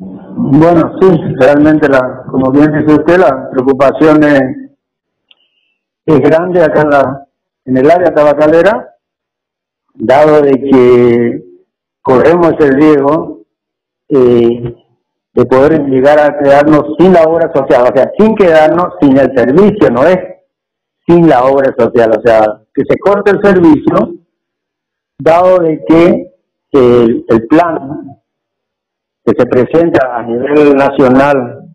Bueno, sí, realmente, como bien dice usted, la preocupación es grande acá en el área tabacalera, dado de que corremos el riesgo de poder llegar a quedarnos sin la obra social, o sea, sin quedarnos sin el servicio, no es sin la obra social, o sea, que se corte el servicio, dado de que el plan que se presenta a nivel nacional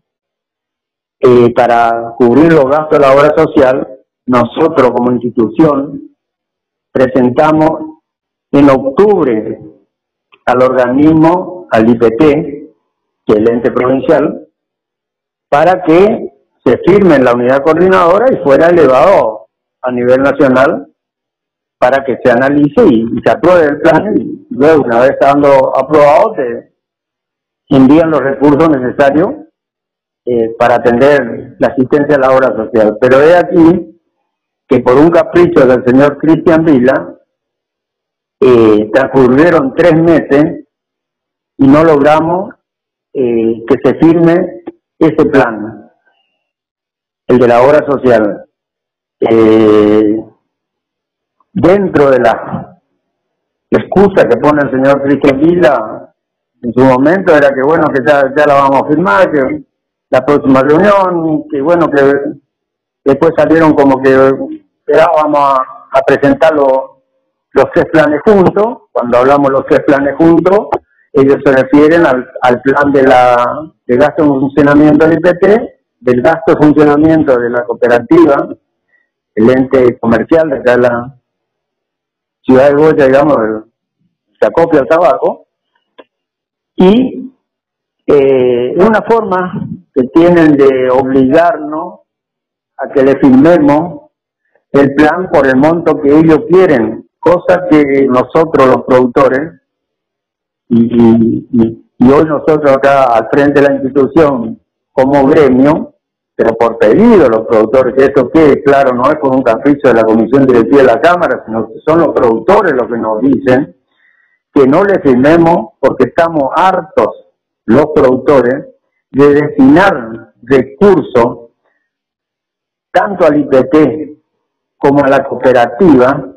para cubrir los gastos de la obra social, nosotros como institución presentamos en octubre al organismo, al IPET, que es el ente provincial, para que se firme en la unidad coordinadora y fuera elevado a nivel nacional para que se analice y se apruebe el plan. Y luego, una vez estando aprobado, se envían los recursos necesarios para atender la asistencia a la obra social. Pero he aquí que por un capricho del señor Christian Vila, transcurrieron 3 meses y no logramos que se firme ese plan, el de la obra social. Dentro de la excusa que pone el señor Christian Vila en su momento era que bueno, que ya la vamos a firmar, que la próxima reunión, que bueno, que después salieron como que ya vamos a presentar los 3 planes juntos. Cuando hablamos los 3 planes juntos, ellos se refieren al plan de gasto de funcionamiento del IPT, del gasto de funcionamiento de la cooperativa, el ente comercial de acá de la ciudad de Goya, digamos, se acopla al tabaco, y es una forma que tienen de obligarnos a que le firmemos el plan por el monto que ellos quieren, cosa que nosotros los productores, y hoy nosotros acá al frente de la institución como gremio, pero por pedido los productores, que esto quede claro, no es con un capricho de la Comisión Directiva de la Cámara, sino que son los productores los que nos dicen que no le firmemos porque estamos hartos los productores de destinar recursos tanto al IPT como a la cooperativa